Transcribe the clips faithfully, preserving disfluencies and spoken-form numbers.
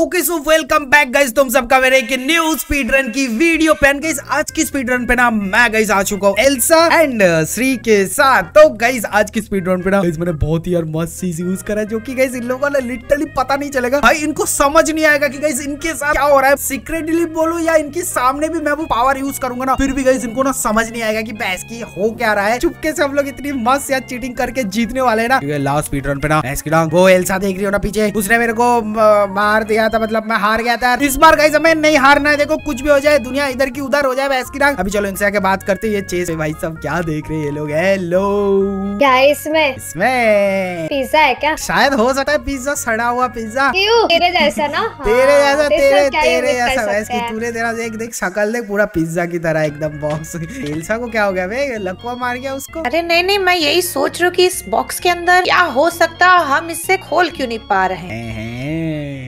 Okay so welcome back guys, तुम सबका मेरे एक न्यू स्पीड रन की वीडियो पे। गाइस आज की स्पीड रन पे ना मैं गाइस आ चुका हूं एल्सा एंड श्री के साथ। तो गाइस आज की स्पीड रन पे ना गाइस मैंने बहुत ही यार मस्त चीज यूज करा है, जो कि गाइस इन लोगों ने लिटरली पता नहीं चलेगा भाई, इनको समझ नहीं आएगा कि गाइस इनके साथ क्या हो रहा है। सीक्रेटली बोलूं या इनके सामने भी मैं वो पावर यूज करूंगा ना, फिर भी गाइस इनको ना समझ नहीं आएगा कि बैस की हो क्या रहा है। चुपके से हम लोग इतनी मस्त यार चीटिंग करके जीतने वाले है ना लास्ट स्पीड रन पे ना। वो एल्सा देख रही हो ना पीछे, उसने मेरे को मार दिया था, मतलब मैं हार गया था। इस बार गाइस हमें नहीं हारना है, देखो कुछ भी हो जाए, दुनिया इधर की उधर हो जाए भैंस की डांग। अभी चलो इनसे आके बात करते हैं। ये चेस भाई सब क्या देख रहे हैं ये लोग। हेलो क्या है इसमें? इसमें पिज्जा है क्या? शायद हो सकता है पिज्जा, सड़ा हुआ पिज्जा। क्यों तेरे जैसा ना? हाँ। तेरे जैसा तेरे तेरे जैसा भैंस की पूरे तेरा देख देख शकल देख, पूरा पिज्जा की तरह एकदम बॉक्स। एल्सा को क्या हो गया भाई, लकवा मार गया उसको? अरे नहीं नहीं, मैं यही सोच रही हूँ की इस बॉक्स के अंदर क्या हो सकता, हम इससे खोल क्यों नहीं पा रहे हैं?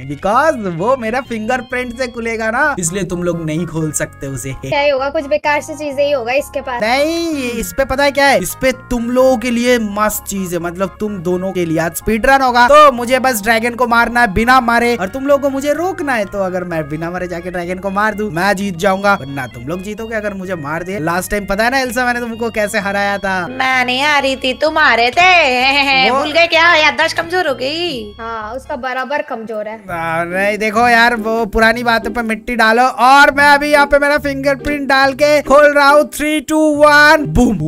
बिकॉज वो मेरा फिंगरप्रिंट से खुलेगा ना, इसलिए तुम लोग नहीं खोल सकते उसे। क्या ही होगा, कुछ बेकार सी चीजें ही होगा इसके पास। नहीं, इस पे पता है क्या है, इस पे तुम लोगों के लिए मस्त चीज है, मतलब तुम दोनों के लिए। आज स्पीड रन होगा तो मुझे बस ड्रैगन को मारना है बिना मारे, और तुम लोगों को मुझे रोकना है। तो अगर मैं बिना मारे जाके ड्रैगन को मार दूं मैं जीत जाऊंगा, वरना तुम लोग जीतोगे अगर मुझे मार दे। लास्ट टाइम पता है ना एल्सा, मैंने तुमको कैसे हराया था? मैं नहीं आ रही थी, तुम आ रहे थे। भूल गए क्या, याददाश्त कमजोर हो गई? हाँ उसका बराबर कमजोर है। नहीं देखो यार, वो पुरानी बातों पे मिट्टी डालो। और मैं अभी यहाँ पे मेरा फिंगरप्रिंट डाल के खोल रहा हूँ। Three two one boom.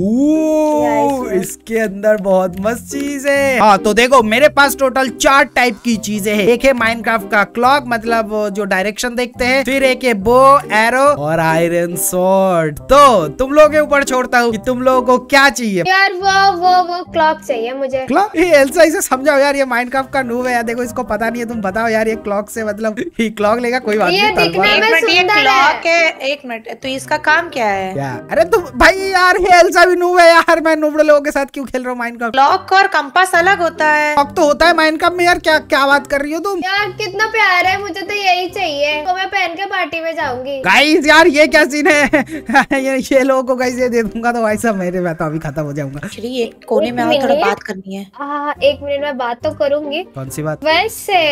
इसके अंदर बहुत मस्त चीज है। हाँ तो देखो मेरे पास टोटल चार टाइप की चीजें हैं। एक है माइनक्राफ्ट का क्लॉक, मतलब जो डायरेक्शन देखते हैं, फिर एक है बो एरो और आयरन सॉर्ड। तो तुम लोगों के ऊपर छोड़ता हूँ कि तुम लोगों को क्या चाहिए। यार वो वो वो क्लॉक चाहिए मुझे। क्लॉक? एल्सा इसे समझाओ यार, ये माइनक्राफ्ट का नूब है यार, देखो इसको पता नहीं है। तुम बताओ यार ये क्लॉक से मतलब ही क्लॉक लेगा, कोई बात नहीं। क्लॉक है, एक मिनट, तो इसका काम क्या है यार? अरे तुम भाई यार ये एल्सा भी नूब है यार, मैं नूब लोगों के साथ क्यों खेल रहा हूँ माइनक्राफ्ट। क्लॉक और कंपास अलग होता है। क्लॉक तो होता है माइनक्राफ्ट में यार, क्या क्या बात कर रही हो तुम यार। कितना प्यार है, मुझे तो यही चाहिए, तो मैं पहन के पार्टी में जाऊंगी। गाइस यार ये क्या सीन है ये लोगों को गाइस ये दे दूंगा तो भाई साहब मेरे मैं तो अभी खत्म हो जाऊंगा। श्री एक कोने में आओ, थोड़ा बात करनी है। हाँ एक मिनट में बात तो करूंगी। कौन सी बात? वैसे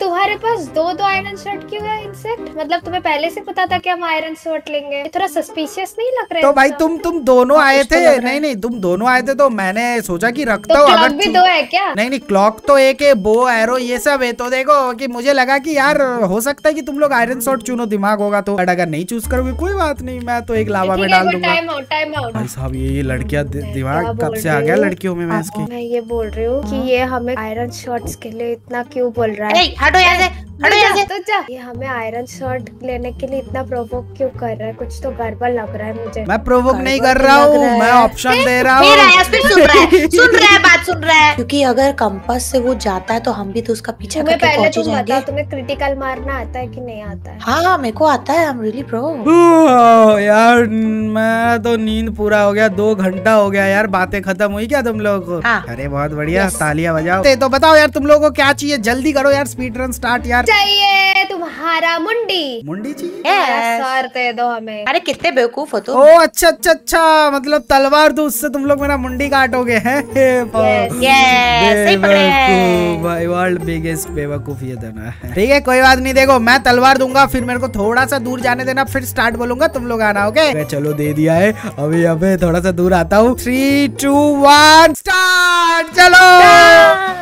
तुम्हारे पास दो दो आयरन शॉट क्यों है इंसेक्ट? मतलब तुम्हें पहले से पता था कि हम आयरन शॉट लेंगे? थोड़ा सस्पिशियस नहीं लग रहे? तो भाई तुम तुम दोनों आए थे। नहीं नहीं तुम दोनों आए थे तो मैंने सोचा कि रखता हूँ। तो क्लॉक भी दो है क्या? नहीं नहीं क्लॉक तो एक है, बो एरो ये सब है। तो देखो कि मुझे लगा कि यार हो सकता है कि तुम लोग आयरन शॉट चुनो, दिमाग होगा तो। अगर नहीं चूज करोगे कोई बात नहीं, मैं तो एक लावा में डाल दूंगा। Time out time out. भाई साहब ये लड़कियाँ दिमाग कब से आ गया लड़कियों में। मैं इसकी मैं ये बोल रही हूँ की ये हमें आयरन शॉट्स के लिए इतना क्यों बोल रहा है? हटो यहाँ से, हटो यहाँ से। तो जा, ये हमें आयरन शॉट लेने के लिए इतना प्रोवोक क्यों कर रहा है? कुछ तो गड़बड़ लग रहा है मुझे। मैं प्रोवोक नहीं कर रहा हूँ, मैं ऑप्शन दे रहा हूँ। सुन रहा है, सुन रहा है, बात सुन रहा है। क्योंकि अगर कंपास से वो जाता है तो हम भी तो उसका पीछा करके पहुंच जाएंगे। तुम्हें क्रिटिकल मारना आता है कि नहीं आता है? हाँ हाँ मेरे को आता है, आई एम रियली प्रो। यार मेरा तो नींद पूरा हो गया, दो घंटा हो गया यार। बातें खत्म हुई क्या तुम लोग? अरे बहुत बढ़िया, तालियां बजाओ। तो बताओ यार तुम लोगों को क्या चाहिए, जल्दी करो यार स्पीड रन स्टार्ट। यार चाहिए तुम्हारा मुंडी। मुंडी चाहिए? yes. सर दे दो हमें। अरे कितने बेवकूफ हो तुम। ओ अच्छा अच्छा अच्छा, मतलब तलवार दो, उससे तुम लोग मेरा मुंडी काटोगे हैं? yes. yes. सही पकड़े हैं। भाई वर्ल्ड बिगेस्ट बेवकूफ ये देना है। ठीक है कोई बात नहीं, देखो मैं तलवार दूंगा, फिर मेरे को थोड़ा सा दूर जाने देना, फिर स्टार्ट बोलूंगा, तुम लोग आना। ओके चलो दे दिया है। अभी अभी थोड़ा सा दूर आता हूँ। Three two one start. चलो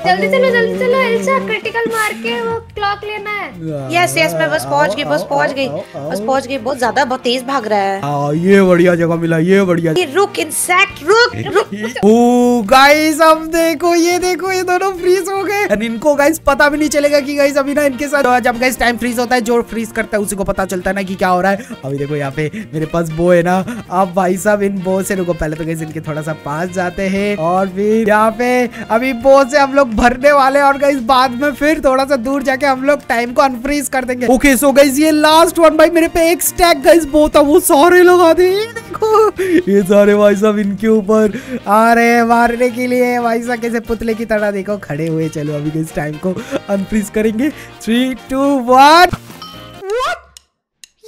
जल्दी चलो जल्दी चलो एल्सा, क्रिटिकल मार के वो क्लॉक लेना है। यस यस मैं बस पहुंच गई, बस पहुंच गई, बस पहुंच गई। बहुत ज्यादा बहुत तेज भाग रहा है। आ, ये बढ़िया जगह मिला, ये बढ़िया। ये रुक इंसेक्ट रुक रुक। ओ गाइस अब देखो ये देखो ये दोनों फ्रीज हो गए। इनको गाइस पता भी नहीं चलेगा कि गाइस अभी ना इनके साथ जब गाइस टाइम फ्रीज होता है, जो फ्रीज करता है उसी को पता चलता है ना कि क्या हो रहा है। अभी देखो यहाँ पे मेरे पास बो है ना, अब भाई साहब इन बो से रुको, पहले तो गाइस इनके थोड़ा सा पास जाते है, और फिर यहाँ पे अभी बो से हम लोग भरने वाले, और गाइस बाद में फिर थोड़ा सा दूर जाके हम लोग टाइम को अनफ्रीज कर देंगे। ओके सो गाइस ये लास्ट वन। भाई मेरे पे एक स्टैक गाइस बहुत था, वो सारे लोग आते हैं देखो, ये सारे भाई साहब इनके ऊपर आ रहे हैं मारने के लिए। भाई साहब कैसे पुतले की तरह देखो खड़े हुए। चलो अभी गाइस टाइम को अनफ्रीज करेंगे। Three two one.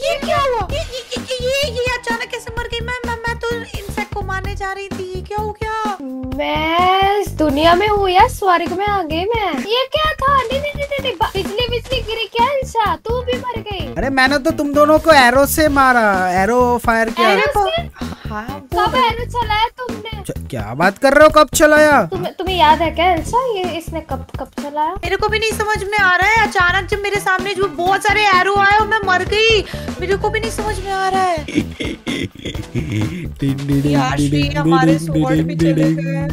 ये क्या हुआ? ये ये ये ये अचानक कैसे मर गई? मैं मैं तो इंसेक्ट को मारने जा रही थी, क्या हो गया? बस दुनिया में हूँ या स्वर्ग में आ गई मैं। ये क्या था? नहीं नहीं नहीं नहीं बिजली बिजली गिरी क्या? इंशा तू भी मर गई। अरे मैंने तो तुम दोनों को एरो से मारा, एरो फायर किया। हाँ, कब एरो चलाया तुमने? क्या बात कर रहे हो, कब चलाया? तुम, तुम्हें याद है क्या इंशा, ये इसने कब कब चलाया? मेरे को भी नहीं समझ में आ रहा है। अचानक जब मेरे सामने जो बहुत सारे एरो आए और मैं मर गई, मेरे को भी नहीं समझ में आ रहा है। यार श्री हमारे स्वॉर्ड भी चले गए।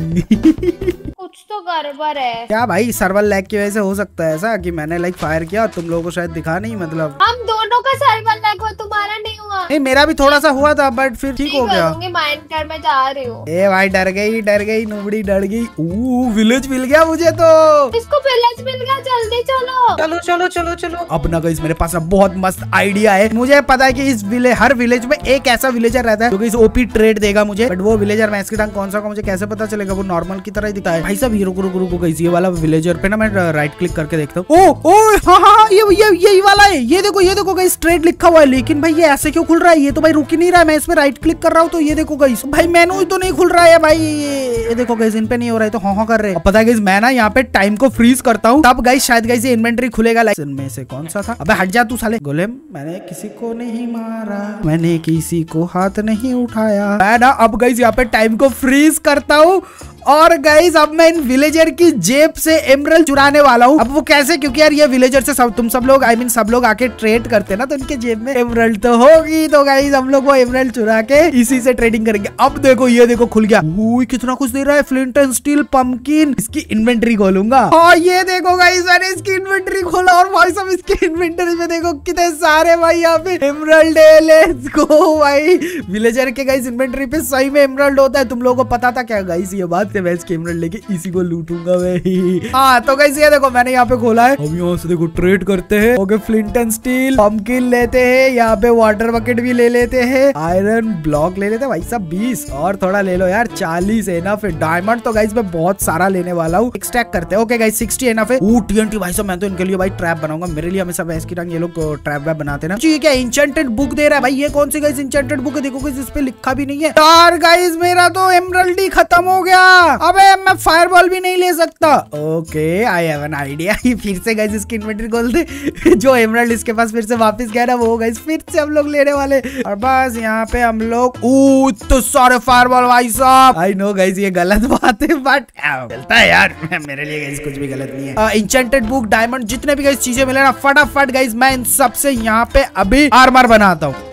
कुछ तो गड़बड़ है क्या भाई? सर्वर लैग की वजह से हो सकता है ऐसा कि मैंने लाइक फायर किया और तुम लोगों को शायद दिखा नहीं। मतलब हम दोनों का सर्वर लैग हुआ, तुम्हारा नहीं हुआ। नहीं, मेरा भी थोड़ा सा हुआ था बट फिर ठीक हो गया। माइनक्राफ्ट में जा रही हूँ। ए भाई डर गई डर गई नूबड़ी डर गई। ओ विलेज मिल गया मुझे तो, इसको विलेज मिल गया। जल्दी चलो चलो चलो चलो चलो। अब ना गाइस मेरे पास अब बहुत मस्त आइडिया है। मुझे पता है की इस विलेज हर विलेज में एक ऐसा विलेजर रहता है जो कि इस ओपी ट्रेड देगा मुझे, बट वो विलेजर मैं इसके साथ कौन सा, मुझे कैसे पता चलेगा? वो नॉर्मल की तरह ही दिखता है भाई सब। रुको रुको रुको गाइस, ये वाला विलेजर पे ना मैं राइट क्लिक करके देखता हूँ। ओ ओ हाँ हाँ ये ये यही वाला है। ये देखो ये देखो गाइस ट्रेड लिखा हुआ है, लेकिन भाई ये ऐसे क्यों खुल रहा है? ये तो भाई रुक ही नहीं रहा है। मैं इसमें राइट क्लिक कर रहा हूँ तो ये देखो गाइस भाई मेनू तो नहीं खुल रहा है भाई। ये देखो गाइस इन पे नहीं हो रहा है तो हाँ हाँ कर रहे हैं। पता है गाइस मैं ना यहाँ पे टाइम को फ्रीज करता हूँ तब गाइस शायद गाइस ये इन्वेंटरी खुलेगा। इनमें से कौन सा था? अबे हट जा तू साले गोलेम। मैंने किसी को नहीं मारा, मैंने किसी को हाथ नहीं उठाया। मैं ना अब गाइस यहाँ पे टाइम को फ्रीज करता हूँ और गाइज अब मैं इन विलेजर की जेब से एमरल्ड चुराने वाला हूँ। अब वो कैसे? क्योंकि यार ये विलेजर से सब तुम सब लोग आई I मीन mean, सब लोग आके ट्रेड करते हैं ना, तो इनके जेब में एमरल्ड तो होगी। तो गाइज हम लोग वो एमरल्ड चुरा के इसी से ट्रेडिंग करेंगे। अब देखो ये देखो खुल गया। वो कितना कुछ दे रहा है, फ्लिंट एंड स्टील, पम्पकिन। इसकी इन्वेंटरी खोलूंगा। और ये देखो गाइज मैंने इसकी इन्वेंटरी खोला और भाई सब इसकी इन्वेंटरी में देखो कितने सारे भाई यहाँ पे एमरल्ड है। लेट्स गो भाई, विलेजर के गाइज इन्वेंटरी पे सही में एमरल्ड होता है। तुम लोगों को पता था क्या गाइज ये बात? मैं इस कैमरा लेके इसी को लूटूंगा मैं। हाँ तो गाइस ये देखो मैंने यहाँ पे खोला है। अब यहाँ से देखो ट्रेड करते हैं। Okay flint and steel, pumpkin लेते हैं। यहाँ पे वाटर बकेट भी ले लेते हैं, आयरन ब्लॉक ले लेते हैं भाई साहब बीस, और थोड़ा ले लो यार चालीस एनफ है। डायमंड तो गाइस मैं बहुत सारा लेने वाला हूँ, एक्सट्रैक्ट करते हैं। ओके गाइस सिक्सटी एनफ है। ओ टीएनटी भाई साहब मैं तो इनके लिए भाई ट्रैप बनाऊंगा। मेरे लिए हमेशा भैंस की टांग ये लोग ट्रैप वैप बनाते ना। ये क्या इंचेंटेड बुक दे रहा है भाई? ये कौन सी गाइस इंचेंटेड बुक है? देखो गाइस इस पे लिखा भी नहीं है। यार गाइस मेरा तो एमरल्ड ही खत्म हो गया। अबे मैं फायरबॉल भी नहीं ले सकता। Okay I have an idea. फिर से गाइस इसकी इन्वेंटरी खोल दे। जो एमरल्ड इसके पास फिर से वापस गया ना वो गाइस फिर से हम लोग लेने वाले। और बस यहाँ पे हम लोग ओ तो सारे फायरबॉल भाई साहब। आई नो गाइस ये गलत बात है बट चलता है यार, मेरे लिए गाइस कुछ भी गलत नहीं है। इंचेंटेड बुक, डायमंड, जितने भी गाइस चीजें मिले ना फटाफट गाइस मैं इन सबसे यहाँ पे अभी आर्मर बनाता हूँ।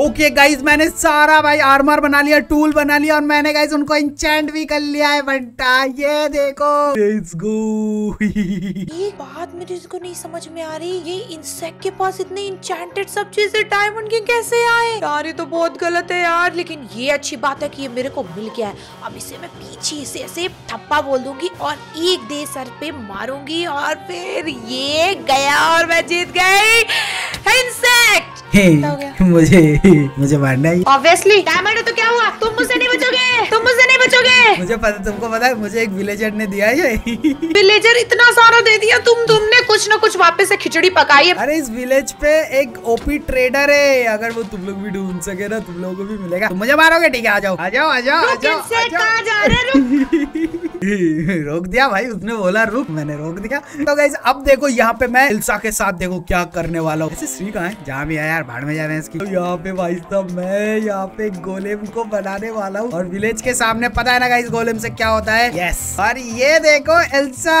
ओके okay गाइज मैंने सारा भाई आर्मर बना लिया, टूल बना लिया और मैंने गाइज उनको इंचेंट भी कर लिया है बंटा। ये देखो लेट्स गो। ये बात मुझे इसको नहीं समझ में आ रही, ये इंसेक्ट के पास इतने इंचेंटेड सब चीजें डायमंड के कैसे आए यार? ये तो बहुत गलत है यार। लेकिन ये अच्छी बात है कि ये मेरे को मिल गया है। अब इसे मैं पीछे से ऐसे थप्पा बोल दूंगी और एक दे सर पे मारूंगी और फिर ये गया और मैं जीत गई। इंसेक्ट मुझे मुझे मारना ही ऑब्वियसली। डायमंड तो क्या हुआ? तुम मुझसे नहीं बचोगे, तुम मुझसे नहीं बचोगे। मुझे पता, तुमको पता है मुझे एक विलेजर ने दिया है। विलेजर इतना सारा दे दिया, तुम तुमने कुछ ना कुछ वापस से खिचड़ी पकाई है। अरे इस विलेज पे एक ओपी ट्रेडर है, अगर वो तुम लोग भी ढूंढ सके ना तुम लोगों को भी मिलेगा। तुम मुझे मारोगे ठीक है? आ जाओ आ जाओ आ जाओ आ जाओ। रोक दिया भाई, उसने बोला रुक, मैंने रोक दिया। तो गाइस अब देखो यहाँ पे मैं इल्सा के साथ देखो क्या करने वाला हूँ। श्री कहाँ है? जहाँ भी है यार भाड़ में जा रहे हैं इसकी। तो यहाँ पे भाई साहब मैं यहाँ पे गोलेम को बनाने वाला हूँ और विलेज के सामने पता है ना गाइस गोलेम से क्या होता है। यस और ये देखो एल्सा।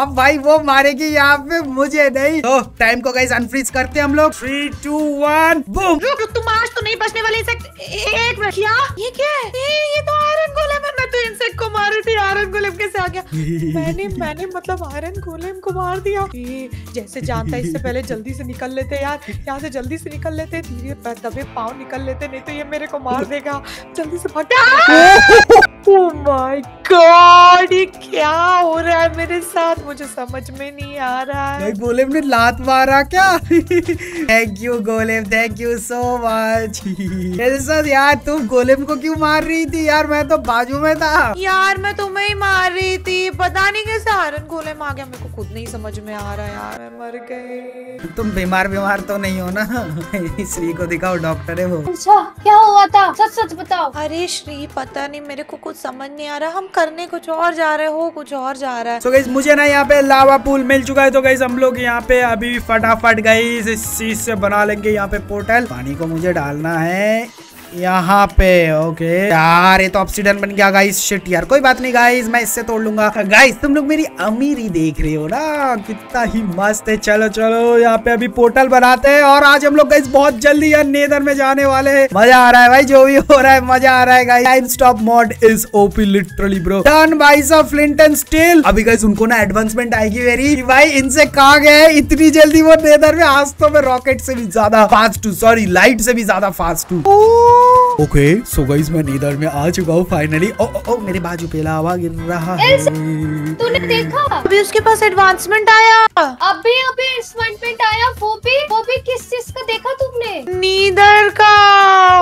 अब भाई वो मारेगी यहाँ पे मुझे नहीं। तो टाइम को गाइस अनफ्रीज करते हैं हम लोग। Three two one boom. रुक रुक तुम आज तो नहीं बचने वाले। एक मिनट, क्या ये क्या है? ये तो आयरन गोलेम है। मैं तो इंसेक्ट को मार रही थी, आयरन गोलेम कैसे आ गया? मैंने मैंने मतलब आयरन गोलेम को मार दिया। जैसे जानता है इससे पहले जल्दी से निकल लेते यार, यहाँ से जल्दी से निकल लेते, धीरे दबे पाँव निकल लेते, नहीं तो ये मेरे को मार देगा। जल्दी से फटा। Oh my God, ये क्या हो रहा है मेरे साथ, मुझे समझ में नहीं आ रहा है। गोलेम ने लात मारा क्या? Thank you golem, thank you so much. यार तुम गोलेम को क्यों मार रही थी यार, मैं तो बाजू में था यार, मैं तुम्हें ही मार रही थी, पता नहीं कैसे हारन गोलेम आ गया, मेरे को खुद नहीं समझ में आ रहा यार, मैं मर गई। तुम बीमार बीमार तो नहीं हो ना? श्री को दिखाओ, डॉक्टर है वो। अच्छा क्या हुआ था, सच सच बताओ। अरे श्री पता नहीं मेरे को कुछ समझ नहीं आ रहा, हम करने कुछ और जा रहे हो, कुछ और जा रहा है। तो so गाइस मुझे ना यहाँ पे लावा पूल मिल चुका है, तो गाइस हम लोग यहाँ पे अभी फटाफट गाइस इस चीज से बना लेंगे यहाँ पे पोर्टल। पानी को मुझे डालना है यहाँ पे। ओके यार ये तो ऑब्सीडियन बन गया गाइस, शिट यार, कोई बात नहीं गाइस, मैं इससे तोड़ लूंगा। गाइस तुम लोग मेरी अमीरी देख रहे हो ना, कितना ही मस्त है। चलो चलो यहाँ पे अभी पोर्टल बनाते हैं, और आज हम लोग गाइस बहुत जल्दी यार नेदर में जाने वाले हैं। मजा आ रहा है भाई, जो भी हो रहा है मजा आ रहा है guys. Time stop mod is OP literally bro, done भाई साहब, फ्लिंट एंड स्टील। अभी गाइस उनको ना एडवांसमेंट आएगी वेरी। भाई इनसे कहा गए इतनी जल्दी वो नेदर में, आज तो मैं रॉकेट से भी ज्यादा फास्ट हूँ, सॉरी लाइट से भी ज्यादा फास्ट हूँ। ओके सो गाइस मैं नीदर में आ चुका हूँ फाइनली। ओ, ओ, ओ मेरे बाजू पे लावा गिर रहा है। तूने देखा अभी उसके पास एडवांसमेंट आया, अभी अभी एडवांसमेंट आया, वो भी वो भी किस चीज का देखा तुमने? नीदर का।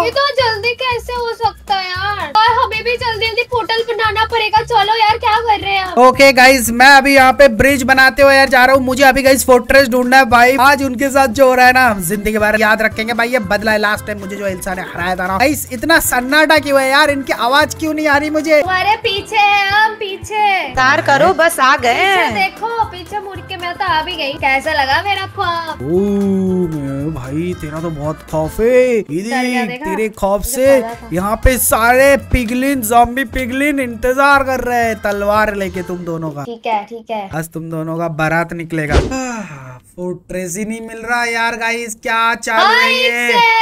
ये तो जल्दी कैसे हो सकता है यार, और हमें भी जल्दी जल्दी पोर्टल बनाना पड़ेगा। चलो यार क्या कर रहे हैं। ओके गाइस मैं अभी यहाँ पे ब्रिज बनाते हुए यार जा रहा हूँ, मुझे अभी गाइस फोर्ट्रेस ढूंढना है भाई। आज उनके साथ जो हो रहा है ना, जिंदगी भर याद रखेंगे भाई, ये बदला है। लास्ट टाइम मुझे जो इंसान ने हराया था ना, इतना सन्नाटा क्यों है यार, इनकी आवाज क्यों नहीं आ रही मुझे? तुम्हारे पीछे है हम, पीछे तार करो बस, आ गए। देखो पीछे मुड़ के मैं तो आ भी गई। कैसा लगा मेरा ख्वाब? ओ भाई तेरा तो बहुत खौफ है, तेरे खौफ से यहाँ पे सारे पिगलिन ज़ॉम्बी पिगलिन इंतजार कर रहे हैं तलवार लेके तुम दोनों का। ठीक है ठीक है, आज तुम दोनों का बारात निकलेगा। फोर्ट्रेस ही नहीं मिल रहा यार गाइस, क्या चाल रही है?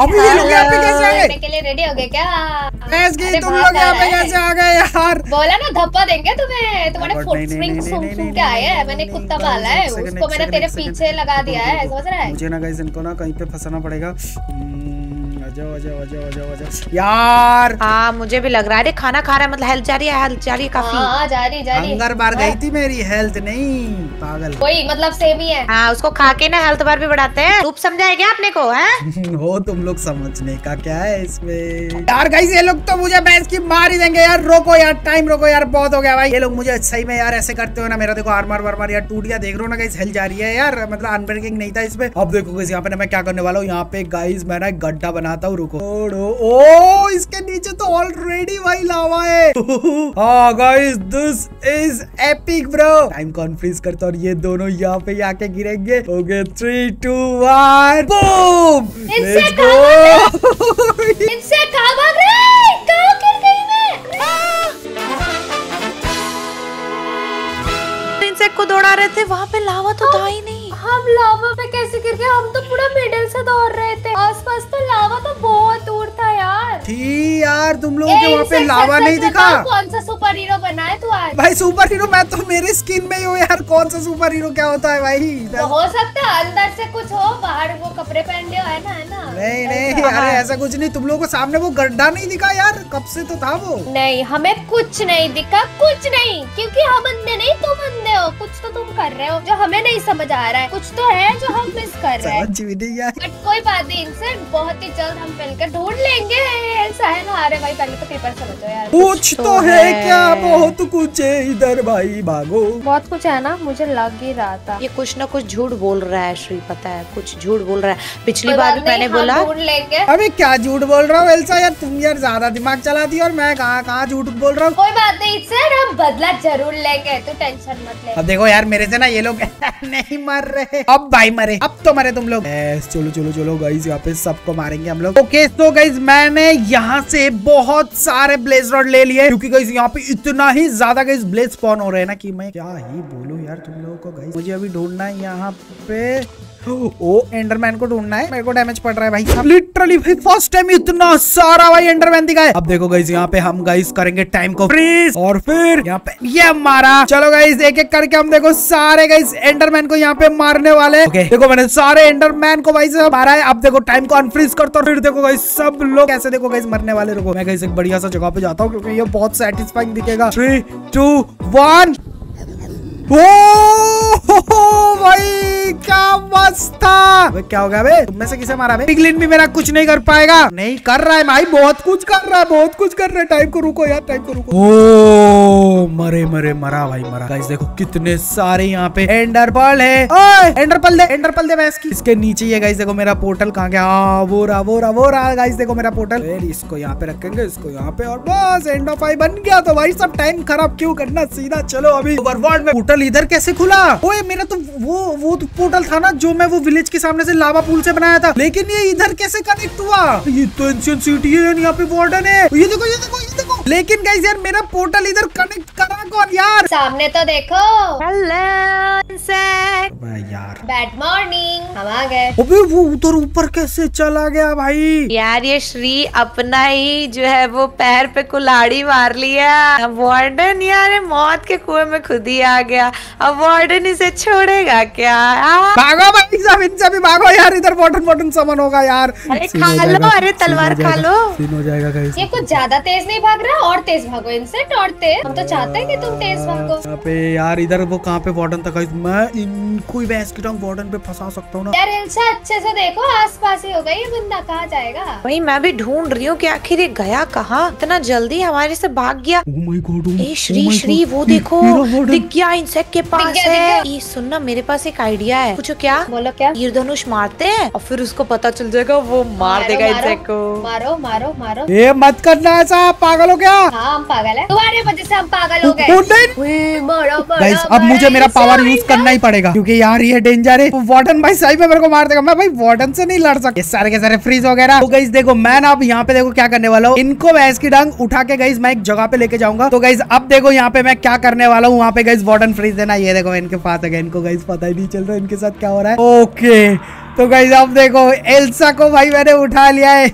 अभी ये लोग यहाँ पे कैसे आ गए? मेरे के लिए रेडी हो गए क्या? गई तुम लोग यहाँ पे कैसे आ गए यार? बोला ना धप्पा देंगे तुम्हें, तुम्हारे फुट स्प्रिंग सुन सुन के आए हैं। मैंने कुत्ता पाला है, उसको मैंने तेरे पीछे लगा दिया है, समझ रहा है? मुझे ना गाइस इनको ना कहीं पे फंसाना पड़ेगा। जाओ जाओ जाओ जाओ जाओ यार। हाँ मुझे भी लग रहा है। अरे खाना खा रहा है, मतलब हेल्थ जा रही है, हेल्थ जा रही है काफी। हाँ जा रही जा रही। हंगर बार गई थी मेरी हेल्थ, नहीं पागल। वही मतलब सेम ही है। हाँ उसको खा के ना हेल्थ बार भी बढ़ाते हैं। रूप समझाया क्या आपने को है? हो तुम लोग समझने का क्या है इसमें यार। गाइस ये लोग तो मुझे भैंस की मार ही देंगे यार। रोको यार, टाइम रोको यार, बहुत हो गया भाई। ये लोग मुझे सही में यार ऐसे करते हो ना, मेरा देखो आर्मर वार्मर यार टूट गया, देख रहे हो ना गाइस, हेल्थ जा रही है यार, मतलब अनब्रेकिंग नहीं था इसमें। अब देखो यहाँ पे मैं क्या करने वाला हूँ, यहाँ पे गाइस मैं ना गड्ढा बना, रुको। ओ इसके नीचे तो ऑलरेडी भाई लावा है। हाँ guys this is epic bro. Time कॉन्फ्रीज करता और ये दोनों यहाँ पे आके गिरेंगे। Okay three two one boom. इनसे कहाँ इनसे कहाँ भाग रहे, कहाँ गिर गई मैं? इंसेक्ट को दौड़ा रहे थे, वहाँ पे लावा तो था ही नहीं। हम लावा पे कैसे गिर गए? हम तो पूरा मिडल से दौड़ रहे थे, आसपास तो लावा तो बहुत दूर था यार। थी यार तुम लोगों के वहाँ पे लावा नहीं दिखा। कौन सा सुपर हीरो बना है तू आज? भाई सुपर हीरो मैं तो मेरे स्किन में ही हूँ यार, कौन सा सुपर हीरो क्या होता है भाई? तो हो सकता है अंदर से कुछ हो, बाहर वो कपड़े पहन लिया है ना, है ना? नहीं नहीं अरे ऐसा कुछ नहीं। तुम लोगों को सामने वो गड्ढा नहीं दिखा यार, कब से तो था वो। नहीं हमें कुछ नहीं दिखा, कुछ नहीं, क्यूँकी हम अंधे नहीं तुम अंधे हो। कुछ तो तुम कर रहे हो जो हमें नहीं समझ आ रहा है, कुछ तो है जो हम मिस कर रहे हैं। बट कोई बात नहीं, इनसे बहुत ही जल्द हम मिलकर ढूंढ लेंगे। अरे भाई पहले तो पेपर समझो यार, कुछ तो, तो है क्या? बहुत कुछ है इधर भाई, भागो। बहुत कुछ है ना, मुझे लग ही रहा था ये कुछ ना कुछ झूठ बोल रहा है श्री, पता है कुछ झूठ बोल रहा है। पिछली बार भी मैंने बोला ढूंढ लेंगे। अबे क्या झूठ बोल रहा हूँ एल्सा यार, तुम यार ज्यादा दिमाग चलाती हो, और मैं कहाँ कहाँ झूठ बोल रहा हूँ। कोई बात नहीं सर, हम बदला जरूर लेंगे, तो टेंशन मत ले। अब देखो यार मेरे से ना ये लोग नहीं मर रहे, अब भाई मरे, अब तो मरे तुम लोग। चलो चलो चलो गाइज यहाँ पे सबको मारेंगे हम लोग। ओके तो गाइज मैंने यहाँ से बहुत सारे ब्लेज रॉड ले लिए, क्योंकि गाइज यहाँ पे इतना ही ज्यादा गाइज ब्लेज स्पॉन हो रहे हैं ना कि मैं क्या ही बोलूं यार तुम लोगों को। गाइज मुझे अभी ढूंढना है यहाँ पे, ओ एंडरमैन को ढूंढना है। मेरे को डैमेज पड़ रहा है भाई लिटरली, भाई फर्स्ट टाइम इतना सारा भाई एंडरमैन दिखा है। अब देखो गाइज यहाँ पे हम गाइज करेंगे टाइम को फ्रीज, और फिर यहाँ पे ये मारा। चलो गाइज एक एक करके हम देखो सारे गाइज एंडरमैन को यहाँ पे मार मारने वाले। okay. देखो मैंने सारे एंडरमैन को भाई से मारा है। अब देखो टाइम को अनफ्रीज करता हूं, फिर देखो गाइस सब लोग कैसे देखो गाइस मरने वाले। रुको मैं गाइस एक बढ़िया सा जगह पे जाता हूँ क्योंकि ये बहुत सेटिस्फाइंग दिखेगा। Three two one. ओ भाई क्या मस्त था। क्या हो गया बे? तुम में से किसे मारा बे? पिगलिन भी मेरा कुछ नहीं कर पाएगा। नहीं कर रहा है भाई, बहुत कुछ कर रहा है, बहुत कुछ कर रहा है। टाइम को रुको यार, टाइम को रुको। ओ मरे मरे मरा भाई मरा। गाइस देखो कितने सारे यहाँ पे एंडरपल है। ओए एंडरपल दे, एंडरपल दे भैंस की। इसके नीचे ये गाइस देखो मेरा पोर्टल कहाँ गया? आ, वो रहा वो रहा वो रहा। गाइस देखो मेरा पोर्टल, इसको यहाँ पे रखेंगे, इसको यहाँ पे, और बस एंड ऑफ आई बन गया। तो भाई सब टाइम खराब क्यों करना, सीधा चलो अभी ओवरवर्ल्ड में। पोर्टल इधर कैसे खुला? ओए मेरा तो वो वो तो पोर्टल था ना जो मैं वो विलेज के सामने से लावा पूल से बनाया था, लेकिन ये इधर कैसे कनेक्ट हुआ? ये तो एंशियंट सिटी है, यहाँ पे वार्डन है। ये देखो ये देखो ये देखो। लेकिन गाइस यार मेरा पोर्टल इधर कनेक्ट करा कौन यार? सामने तो देखो। हेलो इंसेक्ट यार, बैड मॉर्निंग, हम आ गए। अबे वो उधर ऊपर कैसे चला गया भाई? यार ये श्री अपना ही जो है वो पैर पे कुल्हाड़ी मार लिया। वार्डन यार मौत के कुएं में खुद ही आ गया। अब वार्डन इसे छोड़ेगा क्या? भागो भाई सब, इनसे भी भागो यार, इधर वार्डन वार्डन समन होगा यार। अरे खा लो, अरे तलवार खा लो, सीन हो जाएगा। ये कुछ ज्यादा तेज नहीं भाग रहा, और तेज भागो इंसेक्ट, और तेज। हम तो चाहते हैं कि तुम तेज भागो। यार इधर वो कहाँ पे वार्डन था? मैं इनको वार्डन पे फंसा सकता हूँ ना यार। अच्छे से देखो आसपास ही होगा, ये बंदा कहाँ जाएगा? वही मैं भी ढूंढ रही हूँ कि आखिर ये गया कहाँ, इतना जल्दी हमारे से भाग गया। oh my God, oh, A, Shri oh Shri God, वो देखो दिख गया, इंसेक्ट के पास दिख्या, है। ये सुनना मेरे पास एक आइडिया है, पूछो क्या? बोलो क्या? तीरधनुष मारते हैं और फिर उसको पता चल जाएगा, वो मार देगा इंसेक्ट को। मारो मारो मारो। ये मत करना ऐसा, पागल हो गया। हाँ हम पागल है, तुम्हारे वजह से हम पागल हो गए। अब मुझे मेरा पावर यूज करना ही पड़ेगा क्यूँकी यार ये डेंजर है। वार्डन भाई सही में मेरे को मार देगा, मैं भाई वार्डन से नहीं लड़ सकता। सारे के सारे फ्रीज हो गए ना। तो गाइस देखो मैं ना अब यहाँ पे देखो क्या करने वाला हूँ, इनको भैंस की डांग उठा के गाइस मैं एक जगह पे लेके जाऊंगा। तो गाइस अब देखो यहाँ पे मैं क्या करने वाला हूँ। वहाँ पे गाइस वार्डन फ्रीज देना, ये देखो इनके पास है, इनको गाइस पता ही नहीं चल रहा इनके साथ क्या हो रहा है। ओके तो गाइस अब देखो एल्सा को भाई मैंने उठा लिया है।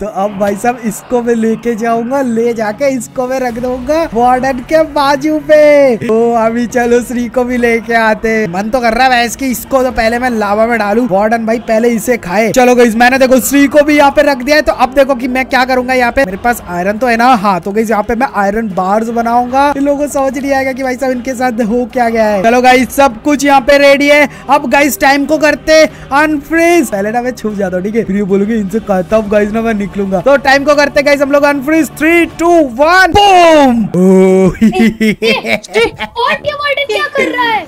तो अब भाई साहब इसको मैं लेके जाऊंगा, ले जाके इसको मैं रख दूंगा वार्डन के बाजू पे। तो अभी चलो श्री को भी लेके आते। मन तो कर रहा है इसकी, इसको तो पहले मैं लावा में डालू, वार्डन भाई पहले इसे खाए। चलो गाइस मैंने देखो श्री को भी यहाँ पे रख दिया है। तो अब देखो कि मैं क्या करूंगा, यहाँ पे मेरे पास आयरन तो है ना। हाँ तो गाइस यहाँ पे मैं आयरन बार्स बनाऊंगा। इन लोगों को समझ नहीं आएगा कि भाई साहब इनके साथ हो क्या गया है। चलो गाइस सब कुछ यहाँ पे रेडी है। अब गाइस टाइम को करते अनफ्रीज। पहले ना मैं छुप जाता हूँ ठीक है, फिर बोलूंगी इनसे कहता हूँ गाइस ना मैं निकलूंगा। तो टाइम को करते गाइस हम लोग unfreeze. Three two one boom. क्या कर रहा है?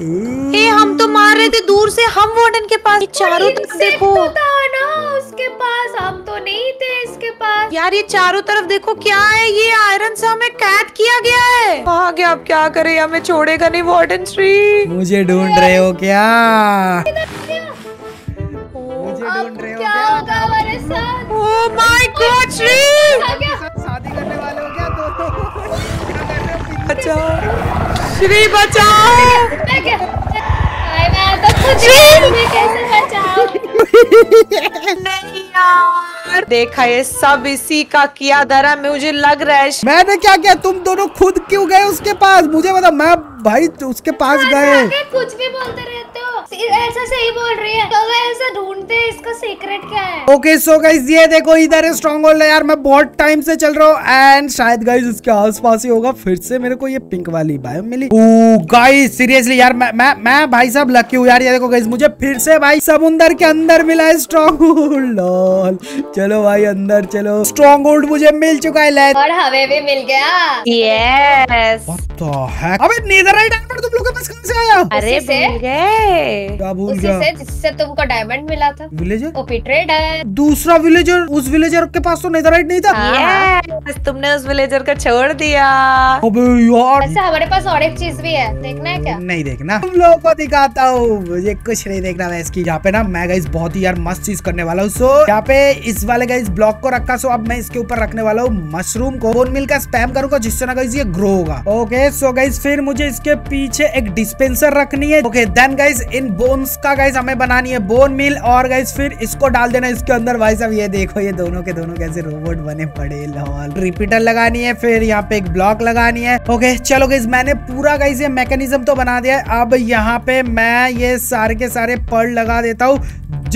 ए, हम तो मार रहे थे दूर से, हम वार्डन के पास चारों तरफ देखो था ना उसके पास, हम तो नहीं थे इसके पास। यार ये चारों तरफ देखो क्या है, ये आयरन से हमें कैद किया गया है। कहा गया अब क्या करे, हमें छोड़ेगा नहीं वार्डन श्री। मुझे ढूंढ रहे हो क्या? क्या होगा हमारे साथ? ओह माय गॉड श्री, शादी करने वाले हो क्या? दोस्तों बचाओ श्री, बचाओ। तो कैसे बचाओ? नहीं यार देखा, ये सब इसी का किया धरा, मुझे लग रहा है। मैंने क्या किया? तुम दोनों खुद क्यों गए उसके पास? मुझे बताओ, मैं भाई उसके पास गए। कुछ भी बोलते रहते हो, ऐसा सही बोल रही है। तो ऐसा ढूंढते हैं इसका सीक्रेट क्या है। ओके सो गाइस ये देखो इधर है स्ट्रॉन्गहोल्ड यार, मैं बहुत टाइम से चल रहा हूँ एंड शायद गाइस इसके आसपास ही होगा। फिर से मेरे को ये पिंक वाली बायो मिली। ओ गाइस सीरियसली यार मैं मैं मैं भाई साहब लकी हूँ यार। ये देखो गाइस मुझे फिर से भाई समुंदर के अंदर मिला है स्ट्रॉन्गहोल्ड। लॉल चलो भाई अंदर चलो, स्ट्रॉन्गहोल्ड मुझे मिल चुका है और हमें भी मिल गया। यस अबे नेदरराइट डायमंड तुम लोगों के पास कहाँ से आया? अरे भूल गए, उसी से जिससे तुमको डायमंड मिला था। विलेजर ओपी ट्रेड है दूसरा विलेजर, उस विलेजर के पास तो नेदरराइट नहीं था। yes, तुमने उस विलेजर को छोड़ दिया। अबे यार वैसे हमारे पास और एक चीज भी है, देखना है क्या? नहीं देखना, तुम लोगों को दिखाता हूँ, मुझे कुछ नहीं देखना। मैं इसकी यहाँ पे ना मैं गाइस बहुत ही यार मस्त चीज करने वाला हूँ। सो यहाँ पे इस वाले गाइस ब्लॉक को रखा, सो अब मैं इसके ऊपर रखने वाला हूँ मशरूम को। बोन मिल का स्पैम करूंगा जिससे ना गाइस ये ग्रो होगा। ओके सो गाइस फिर मुझे इसके पीछे एक डिस्पेंसर रखनी है। ओके देन गाइस इन बोन्स का गाइस हमें बनानी है बोन मिल, और गाइस फिर इसको डाल देना इसके अंदर। भाई साहब ये देखो ये दोनों के दोनों कैसे रोबोट बने पड़े। लॉल रिपीटर लगानी है, फिर यहाँ पे एक ब्लॉक लगानी है। ओके चलो गाइस मैंने पूरा गाइस ये मैकेनिज्म तो बना दिया है। अब यहाँ पे मैं ये सारे के सारे पर्ल लगा देता हूँ,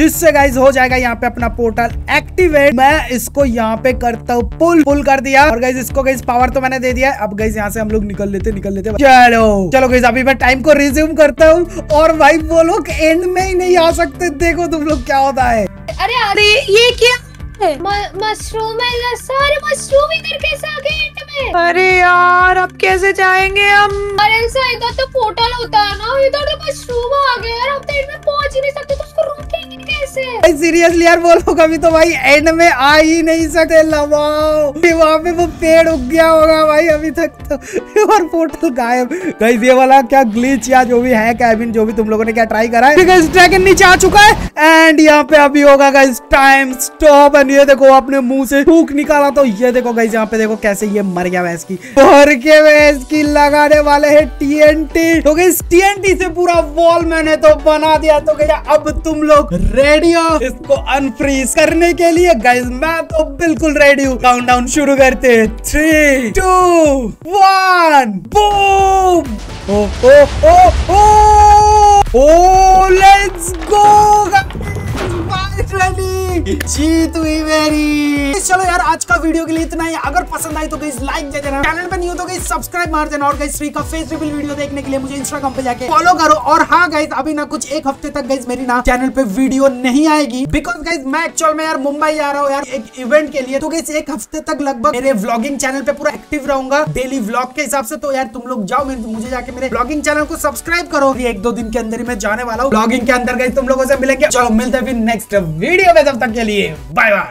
जिससे गाइज हो जाएगा यहाँ पे अपना पोर्टल एक्टिवेट। मैं इसको यहाँ पे करता हूँ पुल पुल कर दिया, और गाइज इसको गाइज पावर तो मैंने दे दिया। अब गाइज यहाँ से हम लोग निकल लेते निकल लेते चलो चलो गाइज अभी मैं टाइम को रिज्यूम करता हूँ। और भाई वो लोग एंड में ही नहीं आ सकते, देखो तुम लोग क्या होता है। अरे अरे ये क्या मशरूम है, सारे मशरूम ही इधर कैसे आ गए एंड में? अरे यार अब कैसे जाएंगे हम? अरे इधर तो पोर्टल होता है ना, इधर तो मशरूम आ गए यार, अब तो एंड में पहुंच ही नहीं सकते तो उसको रोकेंगे कैसे? सीरियसली यार वो लोग अभी तो भाई एंड में आ ही नहीं सकते। लगाओ वहाँ पे वो पेड़ उग गया होगा भाई अभी तक तो, और पोर्टल गायब। गाइस ये वाला क्या ग्लिच या जो भी है कैबिन जो भी तुम लोगों ने क्या ट्राई करा है। गाइस ड्रैगन नीचे आ चुका है एंड यहाँ पे अभी होगा गाइस टाइम स्टॉप। ये देखो अपने मुंह से थूक निकाला तो ये देखो गाइस यहाँ पे देखो कैसे ये मर गया। भैंस की मर के भैंस की लगाने वाले है टीएनटी, तो गाइस टीएनटी से पूरा वॉल मैंने तो बना दिया। तो गाइस अब तुम लोग रेडी हो इसको अनफ्रीज करने के लिए? गाइस मैं तो बिल्कुल रेडी हूँ। काउंटडाउन शुरू करते हैं, three two one boom. Oh oh oh oh oh let's go जीत हुई मेरी। चलो यार आज का वीडियो के लिए इतना ही। अगर पसंद आई तो गाइस लाइक दे देना, चैनल पे नहीं हो तो गाइस सब्सक्राइब मार देना। और गाइस फ्री का फेस रिवील वीडियो देखने के लिए मुझे इंस्टाग्राम पे जाके फॉलो करो। और हाँ गाइस अभी ना कुछ एक हफ्ते तक गाइस मेरी ना चैनल पे वीडियो नहीं आएगी, बिकॉज गाइस मैं एक्चुअल में यार मुंबई जा रहा हूँ यार एक इवेंट के लिए। तो गाइस एक हफ्ते तक लगभग मेरे व्लॉगिंग चैनल पे पूरा एक्टिव रहूंगा डेली व्लॉग के हिसाब से। तो यार तुम लोग जाओ मुझे जाके मेरे व्लॉगिंग चैनल को सब्सक्राइब करो। एक दो दिन के अंदर ही मैं जाने वाला हूँ व्लॉगिंग के अंदर। गाइस तुम लोगों से मिलेंगे, चलो मिलते हैं फिर नेक्स्ट वीडियो में, तब तक के लिए बाय बाय।